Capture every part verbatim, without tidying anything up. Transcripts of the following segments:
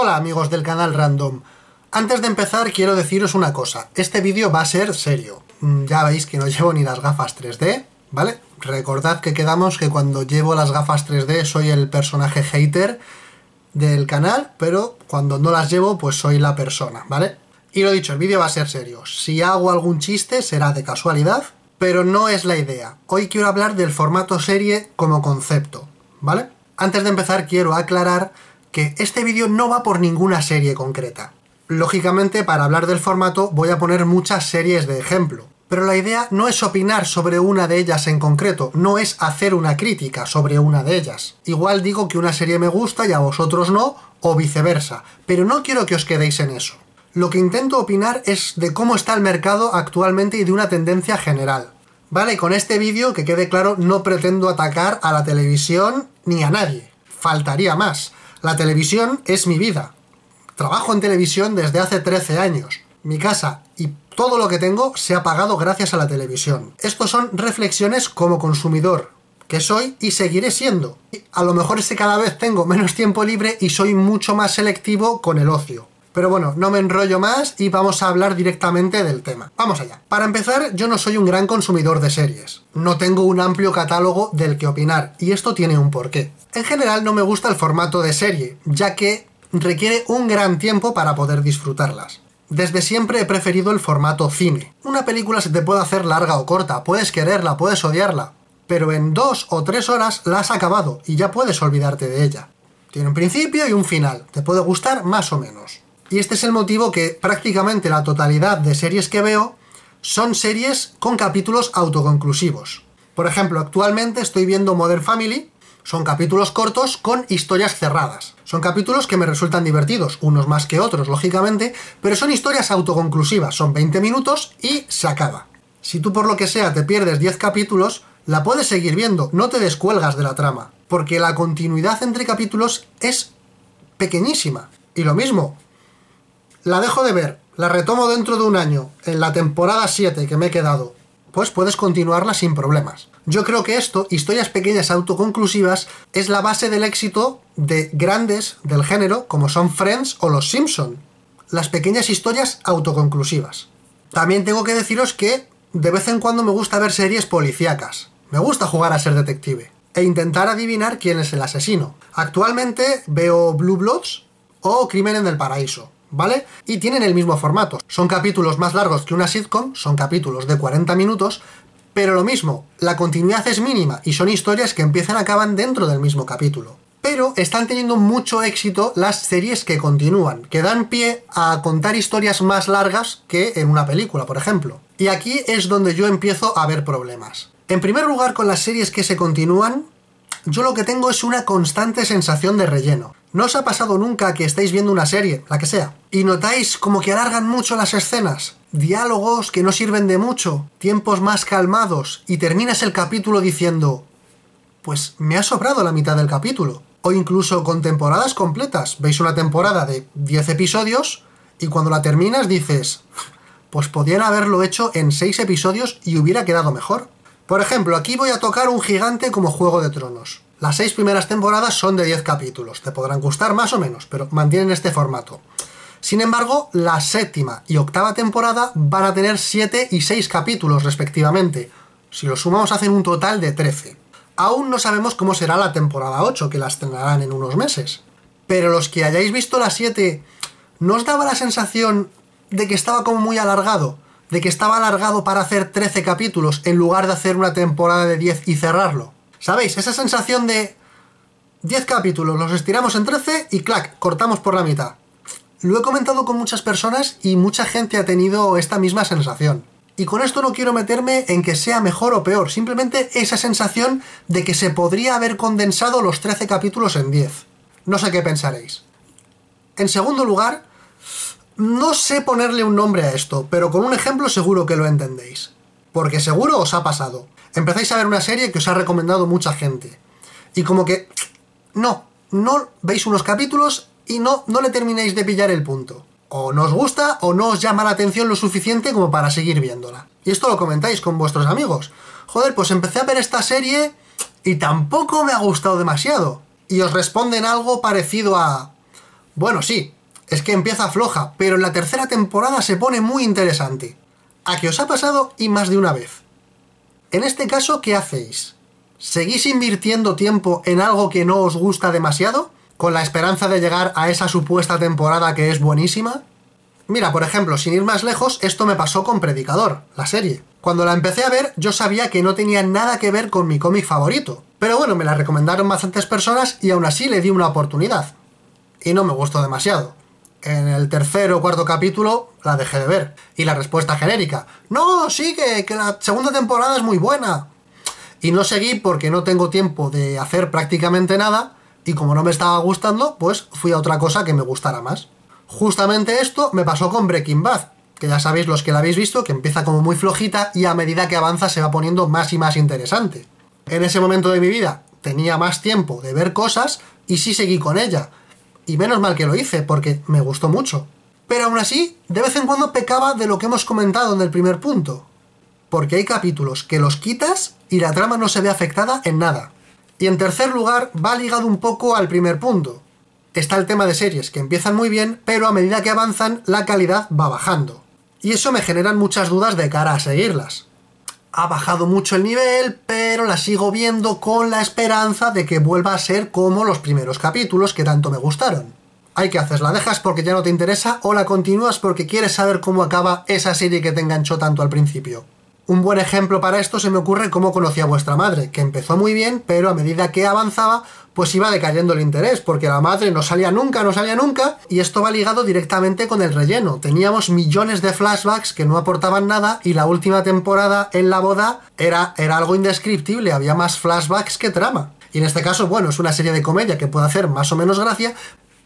Hola amigos del canal Random. Antes de empezar quiero deciros una cosa, este vídeo va a ser serio. Ya veis que no llevo ni las gafas tres D, ¿vale? Recordad que quedamos que cuando llevo las gafas tres D soy el personaje hater del canal, pero cuando no las llevo pues soy la persona, ¿vale? Y lo dicho, el vídeo va a ser serio. Si hago algún chiste será de casualidad, pero no es la idea. Hoy quiero hablar del formato serie como concepto, ¿vale? Antes de empezar quiero aclarar que este vídeo no va por ninguna serie concreta. Lógicamente, para hablar del formato voy a poner muchas series de ejemplo, pero la idea no es opinar sobre una de ellas en concreto, no es hacer una crítica sobre una de ellas. Igual digo que una serie me gusta y a vosotros no, o viceversa, pero no quiero que os quedéis en eso. Lo que intento opinar es de cómo está el mercado actualmente y de una tendencia general. Vale, y con este vídeo, que quede claro, no pretendo atacar a la televisión ni a nadie. Faltaría más. La televisión es mi vida. Trabajo en televisión desde hace trece años. Mi casa y todo lo que tengo se ha pagado gracias a la televisión. Estos son reflexiones como consumidor, que soy y seguiré siendo. Y a lo mejor es que cada vez tengo menos tiempo libre y soy mucho más selectivo con el ocio. Pero bueno, no me enrollo más y vamos a hablar directamente del tema. Vamos allá. Para empezar, yo no soy un gran consumidor de series. No tengo un amplio catálogo del que opinar, y esto tiene un porqué. En general no me gusta el formato de serie, ya que requiere un gran tiempo para poder disfrutarlas. Desde siempre he preferido el formato cine. Una película se te puede hacer larga o corta, puedes quererla, puedes odiarla, pero en dos o tres horas la has acabado y ya puedes olvidarte de ella. Tiene un principio y un final, te puede gustar más o menos. Y este es el motivo que prácticamente la totalidad de series que veo son series con capítulos autoconclusivos. Por ejemplo, actualmente estoy viendo Modern Family. Son capítulos cortos con historias cerradas. Son capítulos que me resultan divertidos, unos más que otros, lógicamente, pero son historias autoconclusivas, son veinte minutos y se acaba. Si tú por lo que sea te pierdes diez capítulos, la puedes seguir viendo, no te descuelgas de la trama, porque la continuidad entre capítulos es pequeñísima. Y lo mismo, la dejo de ver, la retomo dentro de un año, en la temporada siete que me he quedado, pues puedes continuarla sin problemas. Yo creo que esto, historias pequeñas autoconclusivas, es la base del éxito de grandes del género, como son Friends o Los Simpson. Las pequeñas historias autoconclusivas. También tengo que deciros que de vez en cuando me gusta ver series policíacas. Me gusta jugar a ser detective e intentar adivinar quién es el asesino. Actualmente veo Blue Bloods o Crimen en el Paraíso. ¿Vale? Y tienen el mismo formato. Son capítulos más largos que una sitcom, son capítulos de cuarenta minutos, pero lo mismo, la continuidad es mínima y son historias que empiezan y acaban dentro del mismo capítulo. Pero están teniendo mucho éxito las series que continúan, que dan pie a contar historias más largas que en una película, por ejemplo. Y aquí es donde yo empiezo a ver problemas. En primer lugar, con las series que se continúan, yo lo que tengo es una constante sensación de relleno. ¿No os ha pasado nunca que estáis viendo una serie, la que sea, y notáis como que alargan mucho las escenas? Diálogos que no sirven de mucho, tiempos más calmados, y terminas el capítulo diciendo pues me ha sobrado la mitad del capítulo. O incluso con temporadas completas. Veis una temporada de diez episodios y cuando la terminas dices pues podían haberlo hecho en seis episodios y hubiera quedado mejor. Por ejemplo, aquí voy a tocar un gigante como Juego de Tronos. Las seis primeras temporadas son de diez capítulos, te podrán gustar más o menos, pero mantienen este formato. Sin embargo, la séptima y octava temporada van a tener siete y seis capítulos respectivamente. Si los sumamos hacen un total de trece. Aún no sabemos cómo será la temporada ocho, que la estrenarán en unos meses. Pero los que hayáis visto la siete, ¿no os daba la sensación de que estaba como muy alargado? De que estaba alargado para hacer trece capítulos en lugar de hacer una temporada de diez y cerrarlo. ¿Sabéis? Esa sensación de diez capítulos, los estiramos en trece y clac, cortamos por la mitad. Lo he comentado con muchas personas y mucha gente ha tenido esta misma sensación. Y con esto no quiero meterme en que sea mejor o peor, simplemente esa sensación de que se podría haber condensado los trece capítulos en diez. No sé qué pensaréis. En segundo lugar, no sé ponerle un nombre a esto, pero con un ejemplo seguro que lo entendéis. Porque seguro os ha pasado. Empezáis a ver una serie que os ha recomendado mucha gente. Y como que no, no veis unos capítulos y no, no le termináis de pillar el punto. O no os gusta o no os llama la atención lo suficiente como para seguir viéndola. Y esto lo comentáis con vuestros amigos. Joder, pues empecé a ver esta serie y tampoco me ha gustado demasiado. Y os responden algo parecido a Bueno, sí, es que empieza floja, pero en la tercera temporada se pone muy interesante. ¿A qué os ha pasado y más de una vez? En este caso, ¿qué hacéis? ¿Seguís invirtiendo tiempo en algo que no os gusta demasiado? ¿Con la esperanza de llegar a esa supuesta temporada que es buenísima? Mira, por ejemplo, sin ir más lejos, esto me pasó con Predicador, la serie. Cuando la empecé a ver, yo sabía que no tenía nada que ver con mi cómic favorito. Pero bueno, me la recomendaron bastantes personas y aún así le di una oportunidad. Y no me gustó demasiado. En el tercer o cuarto capítulo la dejé de ver. Y la respuesta genérica, ¡no, sigue, que la segunda temporada es muy buena! Y no seguí porque no tengo tiempo de hacer prácticamente nada, y como no me estaba gustando, pues fui a otra cosa que me gustara más. Justamente esto me pasó con Breaking Bad, que ya sabéis los que la habéis visto, que empieza como muy flojita y a medida que avanza se va poniendo más y más interesante. En ese momento de mi vida tenía más tiempo de ver cosas y sí seguí con ella. Y menos mal que lo hice, porque me gustó mucho. Pero aún así, de vez en cuando pecaba de lo que hemos comentado en el primer punto. Porque hay capítulos que los quitas y la trama no se ve afectada en nada. Y en tercer lugar, va ligado un poco al primer punto. Está el tema de series que empiezan muy bien, pero a medida que avanzan, la calidad va bajando. Y eso me generan muchas dudas de cara a seguirlas. Ha bajado mucho el nivel, pero la sigo viendo con la esperanza de que vuelva a ser como los primeros capítulos que tanto me gustaron. Hay que hacer, la dejas porque ya no te interesa o la continúas porque quieres saber cómo acaba esa serie que te enganchó tanto al principio. Un buen ejemplo para esto se me ocurre Cómo conocí a vuestra madre, que empezó muy bien, pero a medida que avanzaba, pues iba decayendo el interés, porque la madre no salía nunca, no salía nunca, y esto va ligado directamente con el relleno. Teníamos millones de flashbacks que no aportaban nada, y la última temporada en la boda era, era algo indescriptible, había más flashbacks que trama. Y en este caso, bueno, es una serie de comedia que puede hacer más o menos gracia,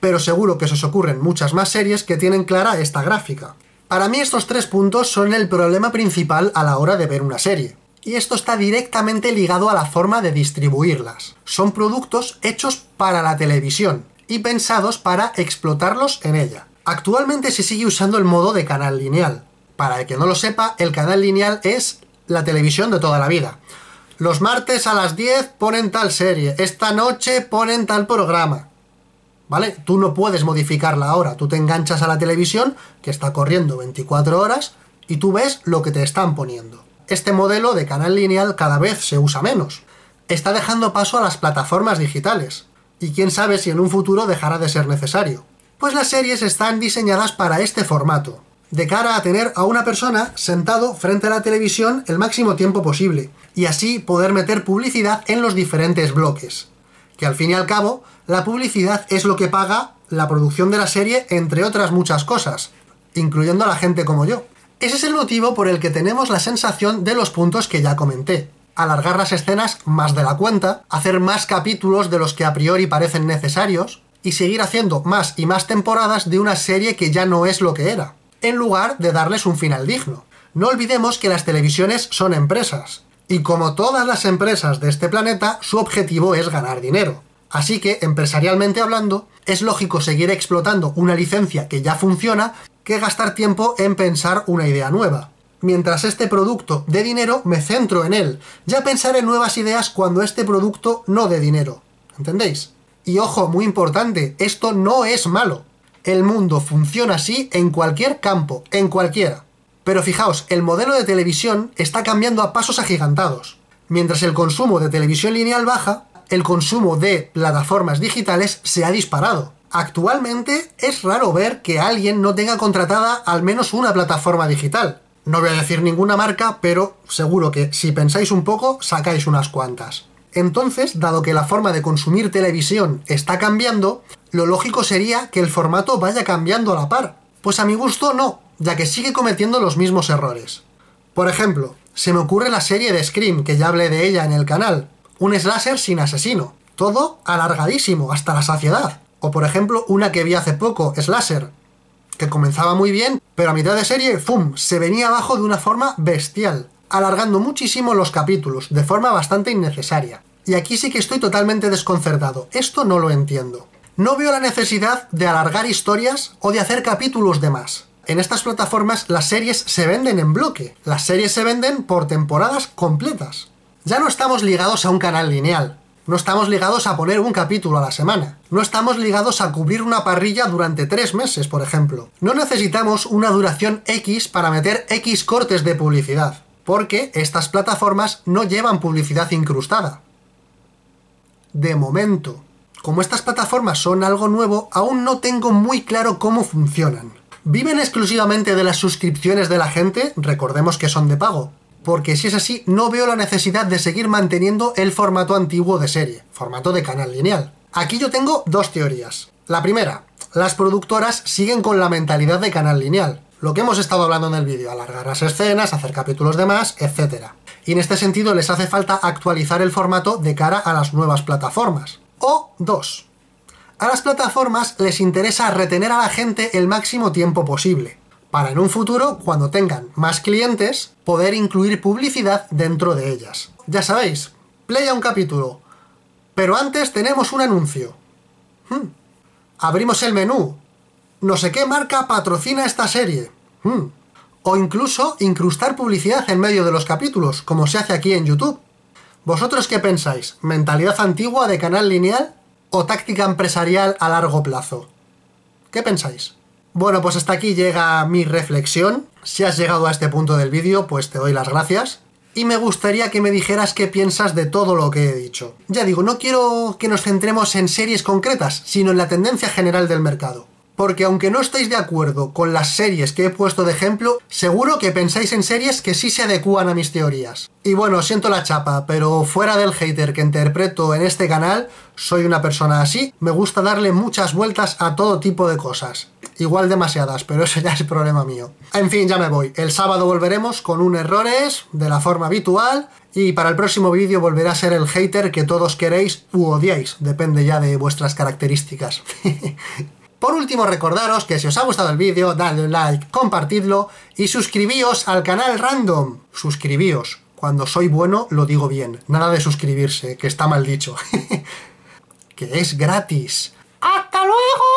pero seguro que se os ocurren muchas más series que tienen clara esta gráfica. Para mí estos tres puntos son el problema principal a la hora de ver una serie. Y esto está directamente ligado a la forma de distribuirlas. Son productos hechos para la televisión y pensados para explotarlos en ella. Actualmente se sigue usando el modo de canal lineal. Para el que no lo sepa, el canal lineal es la televisión de toda la vida. Los martes a las diez ponen tal serie, esta noche ponen tal programa. ¿Vale? Tú no puedes modificarla ahora, tú te enganchas a la televisión, que está corriendo veinticuatro horas, y tú ves lo que te están poniendo. Este modelo de canal lineal cada vez se usa menos. Está dejando paso a las plataformas digitales, y quién sabe si en un futuro dejará de ser necesario. Pues las series están diseñadas para este formato, de cara a tener a una persona sentado frente a la televisión el máximo tiempo posible, y así poder meter publicidad en los diferentes bloques. Que al fin y al cabo, la publicidad es lo que paga la producción de la serie, entre otras muchas cosas, incluyendo a la gente como yo. Ese es el motivo por el que tenemos la sensación de los puntos que ya comenté. Alargar las escenas más de la cuenta, hacer más capítulos de los que a priori parecen necesarios, y seguir haciendo más y más temporadas de una serie que ya no es lo que era, en lugar de darles un final digno. No olvidemos que las televisiones son empresas. Y como todas las empresas de este planeta, su objetivo es ganar dinero. Así que, empresarialmente hablando, es lógico seguir explotando una licencia que ya funciona que gastar tiempo en pensar una idea nueva. Mientras este producto dé dinero, me centro en él. Ya pensaré en nuevas ideas cuando este producto no dé dinero. ¿Entendéis? Y ojo, muy importante, esto no es malo. El mundo funciona así en cualquier campo, en cualquiera. Pero fijaos, el modelo de televisión está cambiando a pasos agigantados. Mientras el consumo de televisión lineal baja, el consumo de plataformas digitales se ha disparado. Actualmente es raro ver que alguien no tenga contratada al menos una plataforma digital. No voy a decir ninguna marca, pero seguro que si pensáis un poco, sacáis unas cuantas. Entonces, dado que la forma de consumir televisión está cambiando, lo lógico sería que el formato vaya cambiando a la par. Pues a mi gusto no, ya que sigue cometiendo los mismos errores. Por ejemplo, se me ocurre la serie de Scream, que ya hablé de ella en el canal. Un slasher sin asesino. Todo alargadísimo, hasta la saciedad. O por ejemplo, una que vi hace poco, Slasher, que comenzaba muy bien, pero a mitad de serie, ¡fum!, se venía abajo de una forma bestial, alargando muchísimo los capítulos, de forma bastante innecesaria. Y aquí sí que estoy totalmente desconcertado. Esto no lo entiendo. No veo la necesidad de alargar historias o de hacer capítulos de más. En estas plataformas las series se venden en bloque, las series se venden por temporadas completas. Ya no estamos ligados a un canal lineal, No estamos ligados a poner un capítulo a la semana. No estamos ligados a cubrir una parrilla durante tres meses, por ejemplo. No necesitamos una duración X para meter X cortes de publicidad, porque estas plataformas no llevan publicidad incrustada. De momento. Como estas plataformas son algo nuevo, aún no tengo muy claro cómo funcionan. ¿Viven exclusivamente de las suscripciones de la gente? Recordemos que son de pago. Porque si es así, no veo la necesidad de seguir manteniendo el formato antiguo de serie, formato de canal lineal. Aquí yo tengo dos teorías. La primera, las productoras siguen con la mentalidad de canal lineal. Lo que hemos estado hablando en el vídeo, alargar las escenas, hacer capítulos de más, etcétera. Y en este sentido les hace falta actualizar el formato de cara a las nuevas plataformas. O dos. A las plataformas les interesa retener a la gente el máximo tiempo posible, para en un futuro, cuando tengan más clientes, poder incluir publicidad dentro de ellas. Ya sabéis, play a un capítulo, pero antes tenemos un anuncio. Hmm. Abrimos el menú. No sé qué marca patrocina esta serie. Hmm. O incluso incrustar publicidad en medio de los capítulos, como se hace aquí en YouTube. ¿Vosotros qué pensáis? ¿Mentalidad antigua de canal lineal o táctica empresarial a largo plazo? ¿Qué pensáis? Bueno, pues hasta aquí llega mi reflexión. Si has llegado a este punto del vídeo, pues te doy las gracias. Y me gustaría que me dijeras qué piensas de todo lo que he dicho. Ya digo, no quiero que nos centremos en series concretas, sino en la tendencia general del mercado. Porque aunque no estéis de acuerdo con las series que he puesto de ejemplo, seguro que pensáis en series que sí se adecúan a mis teorías. Y bueno, siento la chapa, pero fuera del hater que interpreto en este canal, soy una persona así, me gusta darle muchas vueltas a todo tipo de cosas. Igual demasiadas, pero eso ya es problema mío. En fin, ya me voy. El sábado volveremos con un errores, de la forma habitual, y para el próximo vídeo volverá a ser el hater que todos queréis u odiáis, depende ya de vuestras características. Por último, recordaros que si os ha gustado el vídeo, dadle un like, compartidlo y suscribíos al canal Random. Suscribíos. Cuando soy bueno, lo digo bien. Nada de suscribirse, que está mal dicho. Que es gratis. ¡Hasta luego!